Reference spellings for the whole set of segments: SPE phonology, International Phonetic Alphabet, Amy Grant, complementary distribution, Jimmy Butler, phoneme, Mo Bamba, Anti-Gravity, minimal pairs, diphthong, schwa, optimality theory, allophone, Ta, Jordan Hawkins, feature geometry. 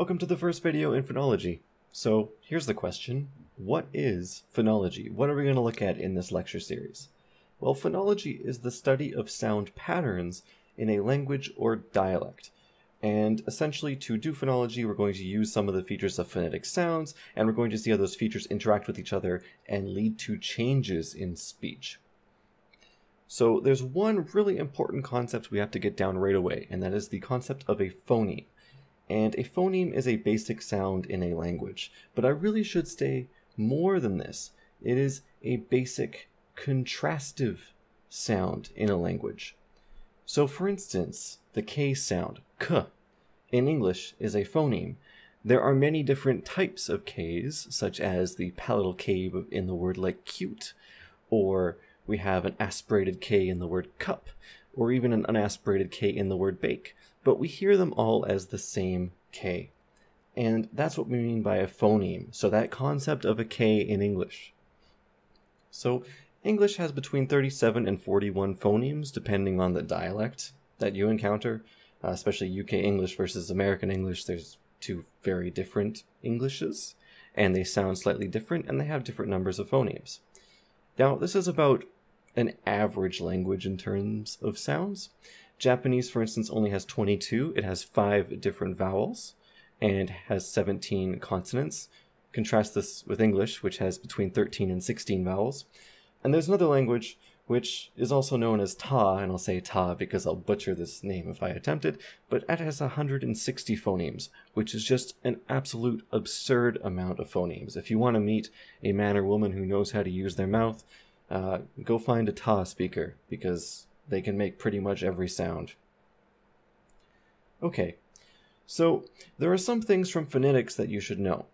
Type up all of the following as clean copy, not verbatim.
Welcome to the first video in phonology. So here's the question, what is phonology? What are we going to look at in this lecture series? Well, phonology is the study of sound patterns in a language or dialect. And essentially to do phonology, we're going to use some of the features of phonetic sounds, and we're going to see how those features interact with each other and lead to changes in speech. So there's one really important concept we have to get down right away, and that is the concept of a phoneme. And a phoneme is a basic sound in a language, but I really should say more than this. It is a basic contrastive sound in a language. So for instance, the K sound, K, in English is a phoneme. There are many different types of Ks, such as the palatal K in the word like cute, or we have an aspirated K in the word cup, or even an unaspirated K in the word bake. But we hear them all as the same K. And that's what we mean by a phoneme, so that concept of a K in English. So English has between 37 and 41 phonemes, depending on the dialect that you encounter, especially UK English versus American English. There's two very different Englishes, and they sound slightly different, and they have different numbers of phonemes. Now, this is about an average language in terms of sounds. Japanese, for instance, only has 22. It has 5 different vowels and has 17 consonants. Contrast this with English, which has between 13 and 16 vowels. And there's another language which is also known as Ta, and I'll say Ta because I'll butcher this name if I attempt it, but it has 160 phonemes, which is just an absolute absurd amount of phonemes. If you want to meet a man or woman who knows how to use their mouth, go find a Ta speaker, because they can make pretty much every sound. Okay, so there are some things from phonetics that you should know,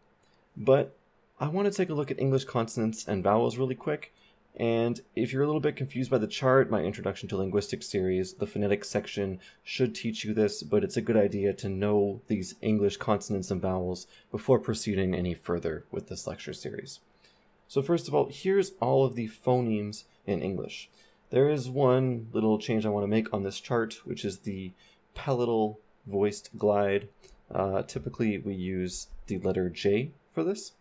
but I want to take a look at English consonants and vowels really quick, and if you're a little bit confused by the chart, my Introduction to Linguistics series, the phonetics section should teach you this, but it's a good idea to know these English consonants and vowels before proceeding any further with this lecture series. So first of all, here's all of the phonemes in English. There is one little change I want to make on this chart, which is the palatal voiced glide. Typically, we use the letter J for this.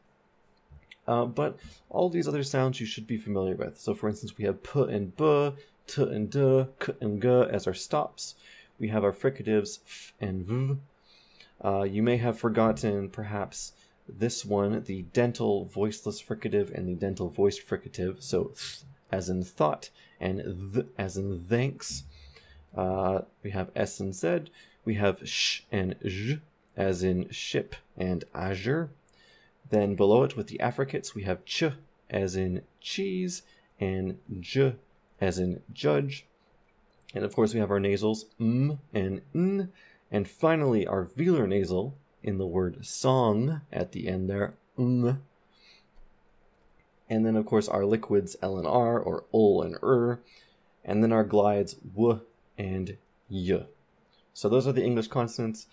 But all these other sounds you should be familiar with. So for instance, we have P and B, T and D, K and G as our stops. We have our fricatives F and V. You may have forgotten, perhaps, this one, the dental voiceless fricative and the dental voiced fricative. So th as in thought, and th as in thanks. We have S and Z. We have sh and j as in ship and azure. Then below it with the affricates, we have ch as in cheese and j as in judge. And of course we have our nasals, m and n. And finally our velar nasal in the word song at the end there, ng. And then of course our liquids L and R, or ol and and then our glides w and y. So those are the English consonants.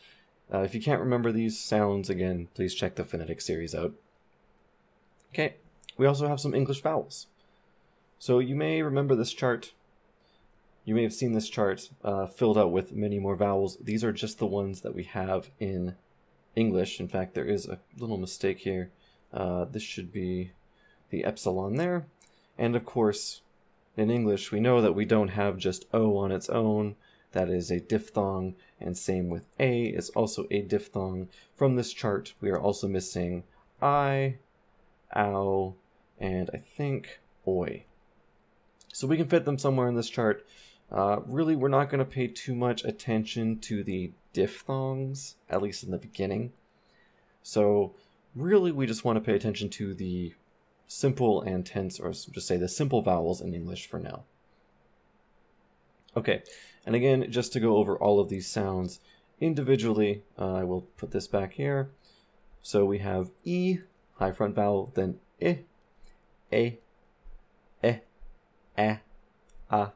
If you can't remember these sounds, again, please check the phonetic series out. Okay, we also have some English vowels. So you may remember this chart. You may have seen this chart filled out with many more vowels. These are just the ones that we have in English. In fact, there is a little mistake here. This should be the epsilon there. And of course, in English, we know that we don't have just O on its own. That is a diphthong, and same with A is also a diphthong. From this chart, we are also missing I, ow, and I think oi. So we can fit them somewhere in this chart. Really, we're not going to pay too much attention to the diphthongs, at least in the beginning. So really, we just want to pay attention to the simple and tense, or just say the simple vowels in English for now. Okay, and again, just to go over all of these sounds individually, I will put this back here. So we have E, high front vowel, then I, E, E, A, A,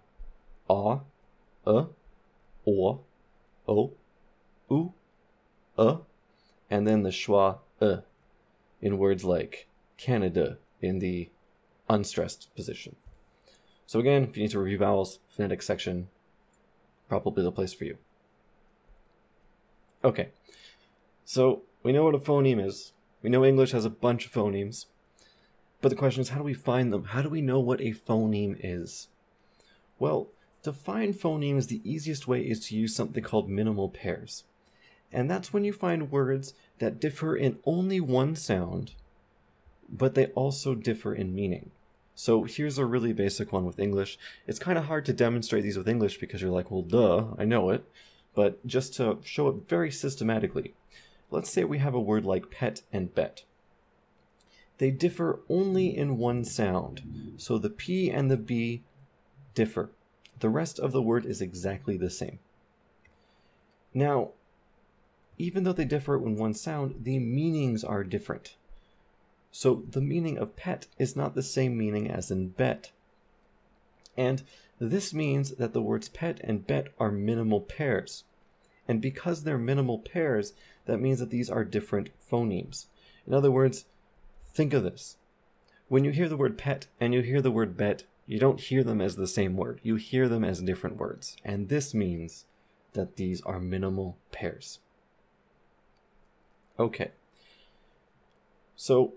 O, O, U, and then the schwa, in words like Canada, in the unstressed position. So again, if you need to review vowels, phonetic section, probably the place for you. Okay, so We know what a phoneme is. We know English has a bunch of phonemes. But the question is, how do we find them? How do we know what a phoneme is? Well, to find phonemes, the easiest way is to use something called minimal pairs. And that's when you find words that differ in only one sound, but they also differ in meaning. So here's a really basic one with English. It's kind of hard to demonstrate these with English because you're like, well, duh, I know it. But just to show it very systematically, let's say we have a word like pet and bet. They differ only in one sound, so the P and the B differ. The rest of the word is exactly the same. Now, even though they differ in one sound, the meanings are different. So the meaning of pet is not the same meaning as in bet. And this means that the words pet and bet are minimal pairs. And because they're minimal pairs, that means that these are different phonemes. In other words, think of this. When you hear the word pet and you hear the word bet, you don't hear them as the same word. You hear them as different words. And this means that these are minimal pairs. Okay. So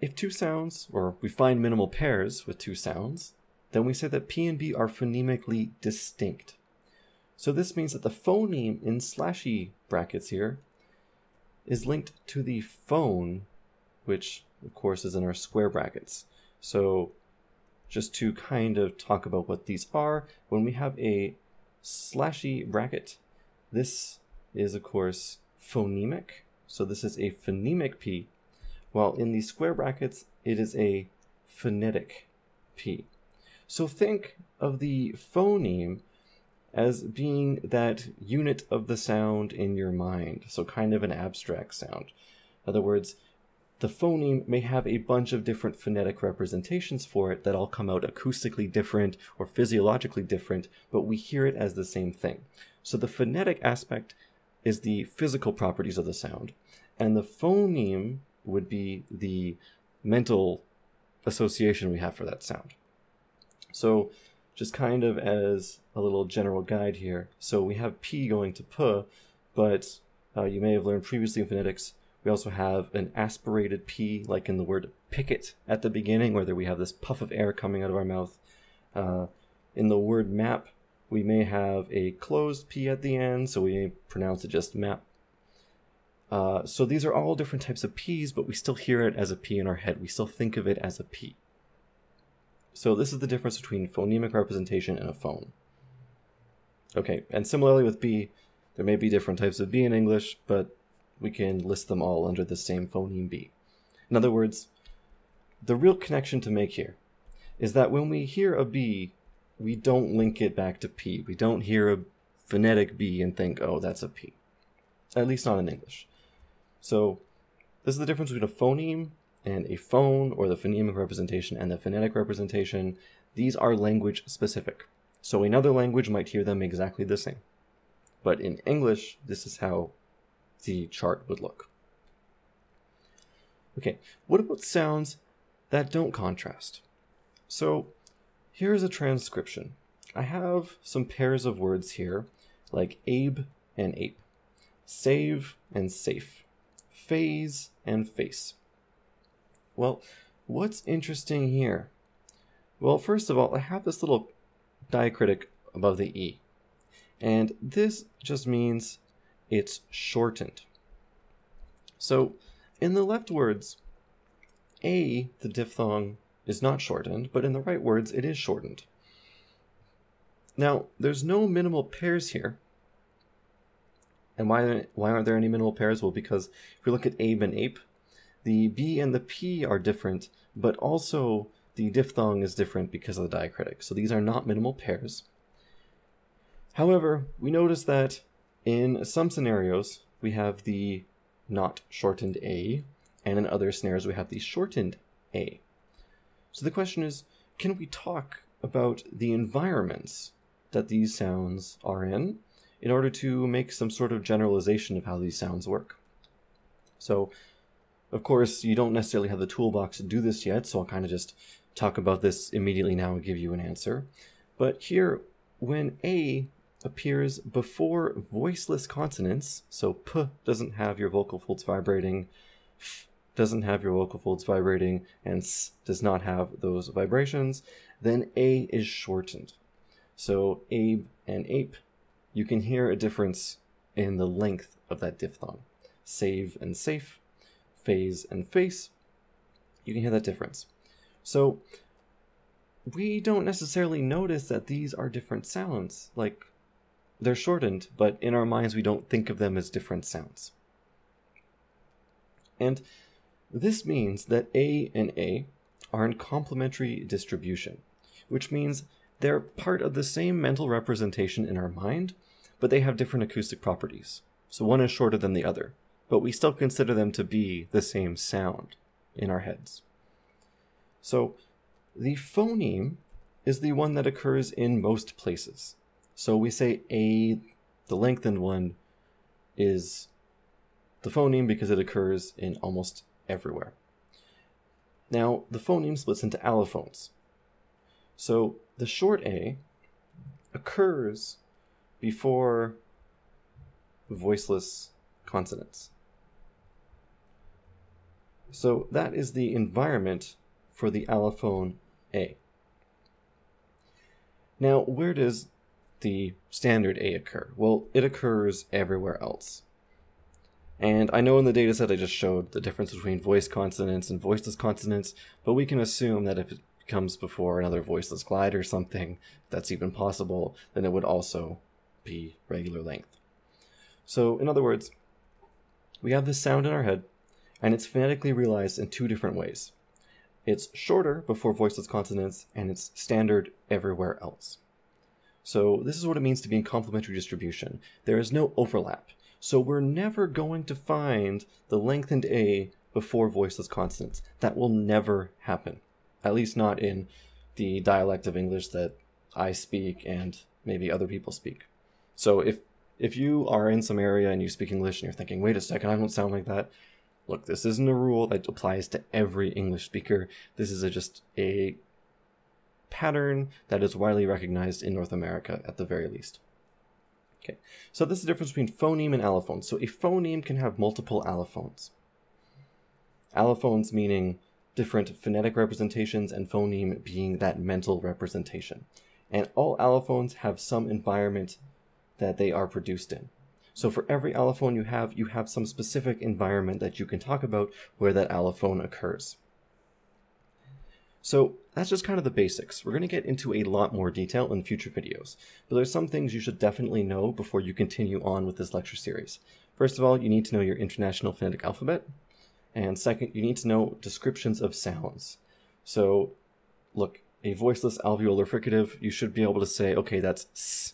if two sounds, or we find minimal pairs with two sounds, then we say that P and B are phonemically distinct. So this means that the phoneme in slashy brackets here is linked to the phone, which of course is in our square brackets. So just to kind of talk about what these are, when we have a slashy bracket, this is of course phonemic. So this is a phonemic P, while in the square brackets, it is a phonetic P. So think of the phoneme as being that unit of the sound in your mind, so kind of an abstract sound. In other words, the phoneme may have a bunch of different phonetic representations for it that all come out acoustically different or physiologically different, but we hear it as the same thing. So the phonetic aspect is the physical properties of the sound, and the phoneme would be the mental association we have for that sound. So just kind of as a little general guide here. So we have P going to P, but you may have learned previously in phonetics, we also have an aspirated P, like in the word picket at the beginning, where we have this puff of air coming out of our mouth. In the word map, we may have a closed P at the end, so we may pronounce it just map. So these are all different types of Ps, but we still hear it as a P in our head. We still think of it as a P. So this is the difference between phonemic representation and a phone. Okay, and similarly with B, there may be different types of B in English, but we can list them all under the same phoneme B. In other words, the real connection to make here is that when we hear a B, we don't link it back to P. We don't hear a phonetic B and think, oh, that's a P. At least not in English. So this is the difference between a phoneme and a phone, or the phonemic representation and the phonetic representation. These are language specific. So another language might hear them exactly the same. But in English, this is how the chart would look. Okay, what about sounds that don't contrast? So here's a transcription. I have some pairs of words here, like abe and ape, save and safe, phase and face. Well, what's interesting here? Well, first of all, I have this little diacritic above the E, and this just means it's shortened. So in the left words, A, the diphthong, is not shortened, but in the right words, it is shortened. Now, there's no minimal pairs here. And why aren't there any minimal pairs? Well, because if we look at abe and ape, the B and the P are different, but also the diphthong is different because of the diacritic. So these are not minimal pairs. However, we notice that in some scenarios, we have the not shortened A, and in other scenarios, we have the shortened A. So the question is, can we talk about the environments that these sounds are in order to make some sort of generalization of how these sounds work? So, of course, you don't necessarily have the toolbox to do this yet, so I'll kind of just talk about this immediately now and give you an answer. But here, when A appears before voiceless consonants, so p doesn't have your vocal folds vibrating, f doesn't have your vocal folds vibrating, and s does not have those vibrations, then a is shortened. So abe and ape, you can hear a difference in the length of that diphthong. Save and safe, phase and face, you can hear that difference. So we don't necessarily notice that these are different sounds. Like, they're shortened, but in our minds we don't think of them as different sounds. And this means that a and a are in complementary distribution, which means they're part of the same mental representation in our mind, but they have different acoustic properties. So one is shorter than the other, but we still consider them to be the same sound in our heads. So the phoneme is the one that occurs in most places. So we say a, the lengthened one, is the phoneme because it occurs in almost everywhere. Now, the phoneme splits into allophones. So the short a occurs before voiceless consonants. So that is the environment for the allophone a. Now, where does the standard a occur? Well, it occurs everywhere else. And I know in the data set I just showed the difference between voiced consonants and voiceless consonants, but we can assume that if it comes before another voiceless glide or something, if that's even possible, then it would also be regular length. So in other words, we have this sound in our head, and it's phonetically realized in two different ways. It's shorter before voiceless consonants, and it's standard everywhere else. So this is what it means to be in complementary distribution. There is no overlap. So we're never going to find the lengthened a before voiceless consonants. That will never happen, at least not in the dialect of English that I speak and maybe other people speak. So if you are in some area and you speak English and you're thinking, wait a second, I don't sound like that. Look, this isn't a rule that applies to every English speaker. This is just a pattern that is widely recognized in North America at the very least. Okay, so this is the difference between phoneme and allophones. So a phoneme can have multiple allophones. Allophones meaning different phonetic representations, and phoneme being that mental representation. And all allophones have some environment that they are produced in. So for every allophone you have some specific environment that you can talk about where that allophone occurs. So that's just kind of the basics. We're going to get into a lot more detail in future videos, but there's some things you should definitely know before you continue on with this lecture series. First of all, you need to know your International Phonetic Alphabet. And second, you need to know descriptions of sounds. So look, a voiceless alveolar fricative, you should be able to say, okay, that's s.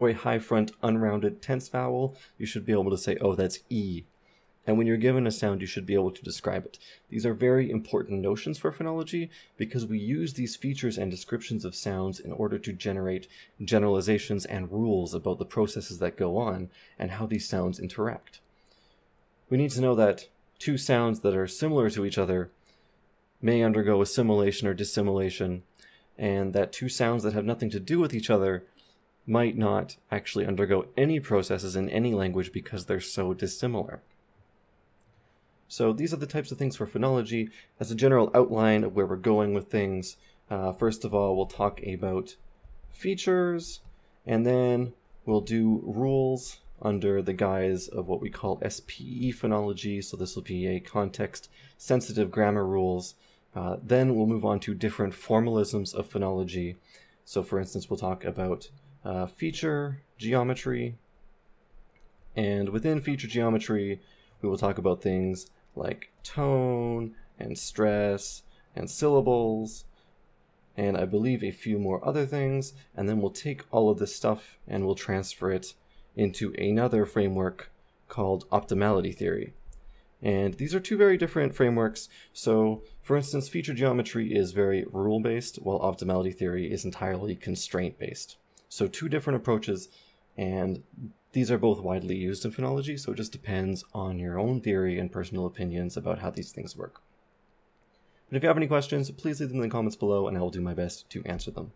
Or a high front unrounded tense vowel, you should be able to say, oh, that's e. And when you're given a sound, you should be able to describe it. These are very important notions for phonology because we use these features and descriptions of sounds in order to generate generalizations and rules about the processes that go on and how these sounds interact. We need to know that two sounds that are similar to each other may undergo assimilation or dissimilation, and that two sounds that have nothing to do with each other might not actually undergo any processes in any language because they're so dissimilar. So these are the types of things for phonology. As a general outline of where we're going with things, first of all, we'll talk about features, and then we'll do rules under the guise of what we call SPE phonology. So this will be a context-sensitive grammar rules. Then we'll move on to different formalisms of phonology. So for instance, we'll talk about feature geometry. And within feature geometry, we will talk about things like tone and stress and syllables, and I believe a few more other things, and then we'll take all of this stuff and we'll transfer it into another framework called optimality theory. And these are two very different frameworks. So for instance, feature geometry is very rule-based, while optimality theory is entirely constraint-based. So two different approaches, and these are both widely used in phonology, so it just depends on your own theory and personal opinions about how these things work. But if you have any questions, please leave them in the comments below, and I will do my best to answer them.